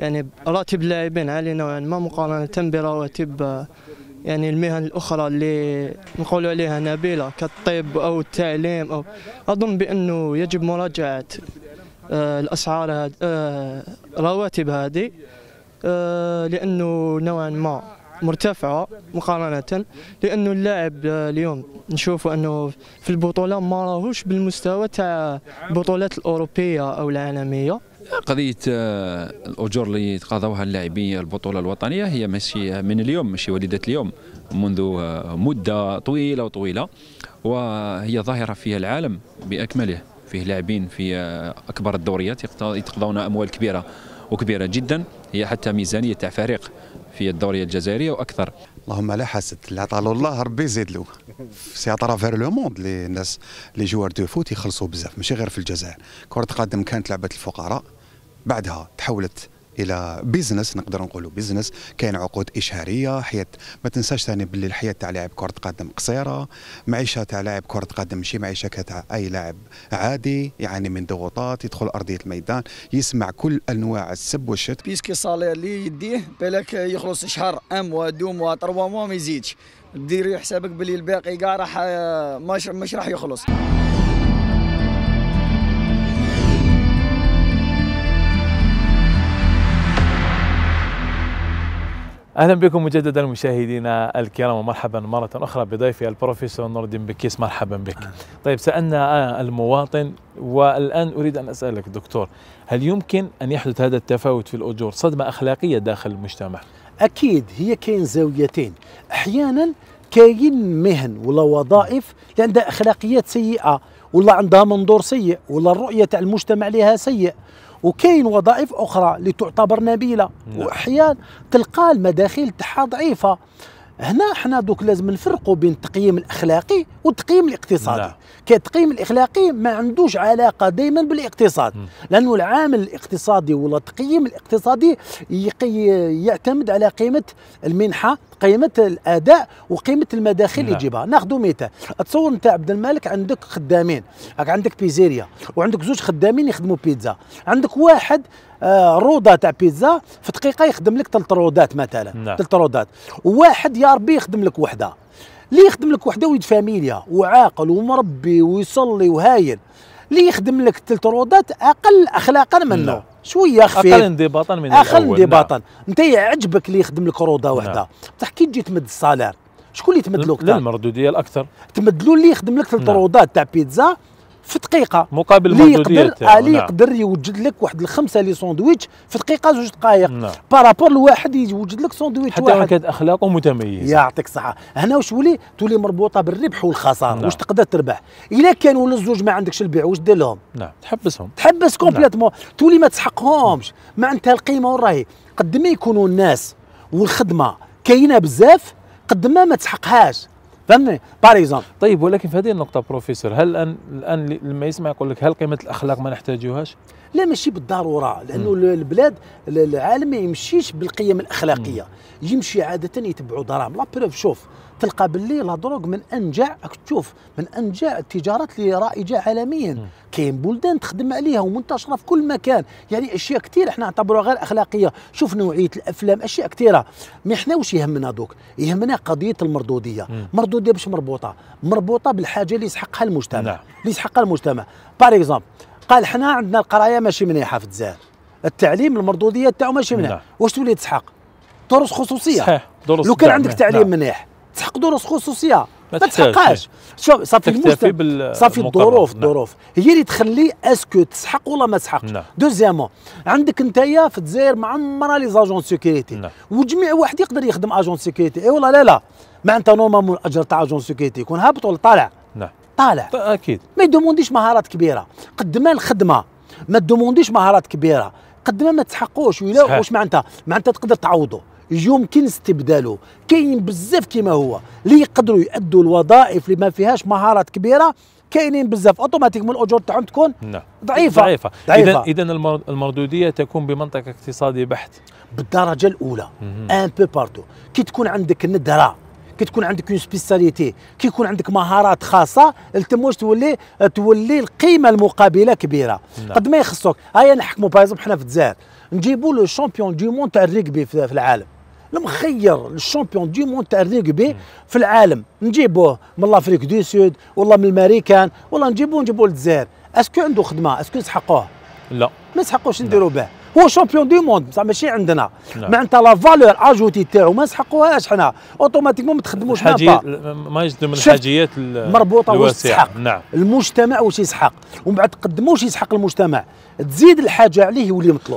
يعني راتب اللاعبين عالي نوعا ما مقارنة برواتب يعني المهن الأخرى اللي نقولوا عليها نبيلة كالطب أو التعليم. أو أظن بأنه يجب مراجعة الأسعار رواتب هذه لأنه نوعا ما مرتفعة مقارنة، لأنه اللاعب اليوم نشوفوا أنه في البطولة ما راهوش بالمستوى تاع البطولات الأوروبية أو العالمية. قضية الأجور اللي يتقاضوها اللاعبين البطولة الوطنية هي ماشي من اليوم، ماشي وليدة اليوم، منذ مدة طويلة وطويلة، وهي ظاهرة في العالم بأكمله. فيه لاعبين في أكبر الدوريات يتقاضون أموال كبيرة وكبيرة جدا، هي حتى ميزانية تاع فريق في الدورية الجزائرية وأكثر. اللهم لا حسد، اللي عطالو الله ربي يزيد له. سي اترافير لو موند لي الناس لي جوار دو فوت يخلصوا بزاف، ماشي غير في الجزائر. كرة القدم كانت لعبة الفقراء، بعدها تحولت الى بيزنس، نقدر نقولوا بيزنس، كاين عقود اشهاريه، حياه ما تنساش ثاني باللي الحياه تاع لاعب كره قدم قصيره، معيشه تاع لاعب كره قدم ماشي معيشه تاع اي لاعب عادي، يعاني من ضغوطات، يدخل ارضيه الميدان، يسمع كل انواع السب والشتم. بيسكي صالير اللي يديه بالك يخلص شهر، اموا دو موا تروا موا ما يزيدش، دير حسابك باللي الباقي كاع راح مش راح يخلص. اهلا بكم مجددا مشاهدينا الكرام، ومرحبا مرة اخرى بضيفي البروفيسور نور الدين بكيس. مرحبا بك. طيب، سألنا المواطن، والان اريد ان اسالك دكتور، هل يمكن ان يحدث هذا التفاوت في الاجور صدمة اخلاقية داخل المجتمع؟ اكيد، هي كاين زاويتين. احيانا كاين مهن ولا وظائف اللي عندها اخلاقيات سيئة، ولا عندها منظور سيء، ولا الرؤية تاع المجتمع لها سيء، وكاين وظائف اخرى اللي تعتبر نبيله، واحيانا تلقى المداخيل تاعها ضعيفه. هنا احنا دوك لازم نفرقوا بين التقييم الاخلاقي والتقييم الاقتصادي. كالتقييم الاخلاقي ما عندوش علاقه دائما بالاقتصاد، لانه العامل الاقتصادي ولا التقييم الاقتصادي يعتمد على قيمه المنحه، قيمه الاداء، وقيمه المداخيل اللي يجيبها. ناخذ مثال، تصور انت عبد المالك عندك خدامين، عندك بيزيريا وعندك زوج خدامين يخدموا بيتزا، عندك واحد روضه تاع بيتزا في دقيقه يخدم لك 3 روضات مثلا، 3 روضات، وواحد يا ربي يخدم لك وحده، اللي يخدم لك وحده ويد فاميليا وعاقل ومربي ويصلي وهايل، اللي يخدم لك 3 روضات اقل اخلاقا منه، شويه خفيف، اقل انضباطا من الاول، اقل انضباطا. انت يعجبك اللي يخدم لك روضه وحده، بصح كي تجي تمد الصالير شكون اللي تمدلو؟ للمردوديه الاكثر تمدلو اللي يخدم لك 3 روضات تاع بيتزا في دقيقه، مقابل المردوديه تاعو اللي يقدر يوجد لك واحد 5 لي ساندويتش في دقيقه 2 دقائق، بارابور لواحد يوجد لك ساندويتش حتى واحد، حتى كانت اخلاقه متميزه. يعطيك الصحه. هنا واش تولي مربوطه بالربح والخساره، واش تقدر تربح. الا كانوا الزوج ما عندكش البيع واش دير لهم؟ تحبسهم، تحبس كومبليتمون، تولي ما تسحقهمش، ما عندها القيمه والراهي. قد ما يكونوا الناس والخدمه كاينه بزاف، قد ما تسحقهاش، فهمني باريزون. طيب، ولكن في هذه النقطة بروفيسور، هل الآن لما يسمع يقول لك هل قيمة الأخلاق ما نحتاجوهاش؟ لا، ماشي بالضرورة، لأنه البلاد العالم ما يمشيش بالقيم الأخلاقية، يمشي عادة يتبعوا دراهم. لا بروف، شوف تلقى باللي لا دروغ من انجع، راك تشوف من انجع التجارات اللي رائجه عالميا، كاين بلدان تخدم عليها ومنتشره في كل مكان، يعني اشياء كثيره احنا نعتبروها غير اخلاقيه، شوف نوعيه الافلام، اشياء كثيره. ما احنا واش يهمنا دوك؟ يهمنا قضيه المردوديه، مردوديه باش مربوطه بالحاجه اللي يسحقها المجتمع، اللي يسحقها المجتمع. باغ اكزومبل قال احنا عندنا القرايه ماشي مليحه في الجزائر، التعليم المردوديه تاعو ماشي مليحه، واش تولي تسحق؟ دروس خصوصيه، صحيح، دروس. لو كان عندك تعليم مليح تحق دروس خصوصيه، ما تحقاش. شوف صافي المجتمع، صافي الظروف، الظروف هي اللي تخلي اسكو تسحق ولا ما تسحقش. دوزيامون عندك نتايا في الجزائر معمره لي زاجون سيكوريتي، وجميع واحد يقدر يخدم اجون سيكوريتي. اي والله، لا لا، ما انت نورمالمون الاجر تاع اجون سيكوريتي يكون هابط ولا طالع؟ طالع اكيد. ما يدومونديش مهارات كبيره، قد ما الخدمه ما تدومونديش مهارات كبيره، قد ما تسحقوش. ولا واش معناتها؟ معناتها تقدر تعوضه، يمكن استبداله. كاين بزاف كيما هو اللي يقدروا يؤدوا الوظائف اللي ما فيهاش مهارات كبيره، كاينين بزاف، اوتوماتيكمون الاجور تاعهم تكون ضعيفه. اذا المردوديه تكون بمنطق اقتصادي بحت بالدرجه الاولى. ان بو بارتو، كي تكون عندك ندره، كي تكون عندك اون سبيساليتي، كي يكون عندك مهارات خاصه، التموش تولي القيمه المقابله كبيره. قد ما يخصك. هيا نحكموا بايزوم، حنا في الجزائر نجيبوا لو شامبيون دو مون تاع الريغبي في العالم، المخير الشامبيون دو مون تاع الريغبي في العالم، نجيبوه من لافريك دو سود والله من الامريكان والله نجيبوه للجزائر، اسكو عنده خدمه؟ اسكو يسحقوه؟ لا ما يسحقوش. نديرو به هو شامبيون دو موند بصح ماشي عندنا، معناتها لا فالور اجوتي تاعو ما نسحقوهاش حنا، اوتوماتيكمون ما تخدموش معاه. ما يجدوا من الحاجيات مربوطه بالسحق. نعم المجتمع واش يسحق، ومن بعد قد موش يسحق المجتمع تزيد الحاجه عليه يولي مطلوب.